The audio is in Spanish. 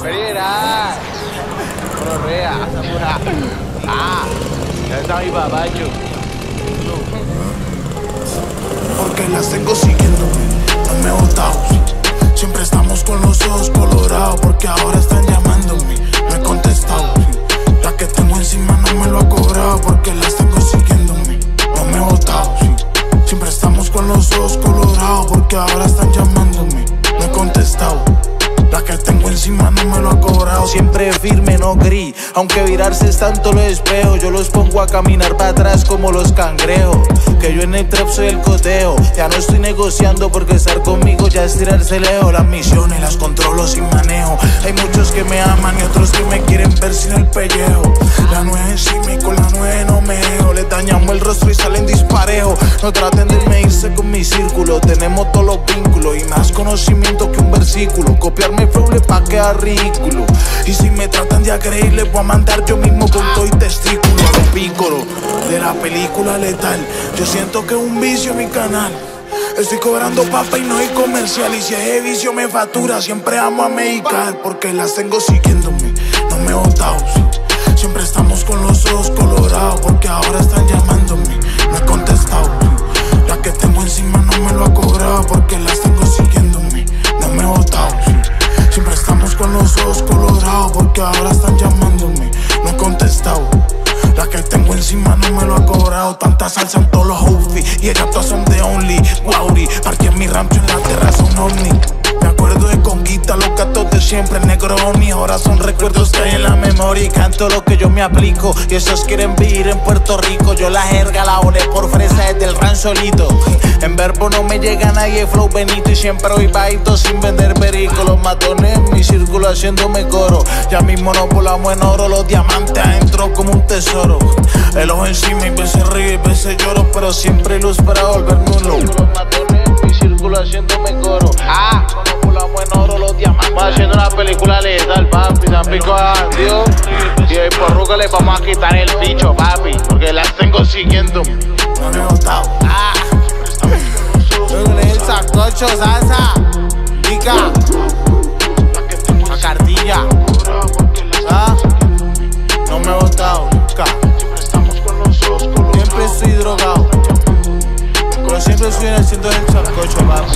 Pereira, correa, apura. Ah, ya está mi babacho. Porque las tengo siguiéndome, no me botaos. Siempre estamos con los ojos colorados, porque ahora están llamándome, no he contestado. La que tengo encima no me lo ha cobrado, porque las tengo siguiéndome, no me botaos. Siempre estamos con los ojos colorados, porque ahora están llamándome, no he contestado. La que tengo encima no me lo ha cobrado. Siempre firme, no gris, aunque virarse es tanto lo espeo. Yo los pongo a caminar para atrás como los cangrejos, que yo en el trap soy el coteo. Ya no estoy negociando porque estar conmigo ya es tirarse lejos. Las misiones las controlo sin manejo. Hay muchos que me aman y otros que me quieren ver sin el pellejo. La nueve encima y con la nueve no me dejo. Les dañamos el rostro y salen disparejo. No traten de medirse con mi círculo, tenemos todos los vínculos y más conocimiento que un versículo. Copiarme Froble pa' quedar ridículo. Y si me tratan de agredir, les voy a mandar yo mismo con todo y testículo. A los pícoros de la película letal, yo siento que es un vicio en mi canal. Estoy cobrando papa y no hay comercial. Y si ese vicio me factura, siempre amo a medicar, porque las tengo siguiéndome, no me he botado. Siempre estamos con los ojos colorados, porque ahora están llamándome, no he contestado. La que tengo encima no me lo ha cobrado, porque las tengo siguiéndome, no me he botado. Siempre estamos con los ojos colorados, porque ahora están llamándome, no he contestado. La que tengo encima no me lo ha cobrado. Tanta salsa en todos los outfits y ellas todas son de only. Wauri, parque en mi rancho en la terraza un ovni. Me acuerdo de Conquista, los gatos de siempre, negro ovni. Ahora son recuerdos que hay en la memoria y canto lo que yo me aplico. Y esos quieren vivir en Puerto Rico. Yo la jerga la olé por fresa desde el ransolito. En verbo no me llega nadie, flow Benito. Y siempre hoy baito sin vender perico. Los matones en mi círculo haciéndome coro. Ya mismo nos volamos en oro, los diamantes adentro como un tesoro. El ojo encima y veces río y veces lloro, pero siempre hay luz para volverme un loco. Los matones en mi círculo haciéndome coro. Ah, en oro los diamantes. Va haciendo una película letal, papi. San Pico Dios. Y hoy por Ruca le vamos a quitar el bicho, papi, porque las tengo siguiendo. No me he botado. Ah, el sacocho, salsa, pica, la cartilla. Ah, no me he botado nunca. Siempre estoy drogado, pero siempre estoy haciendo el sacocho, papi.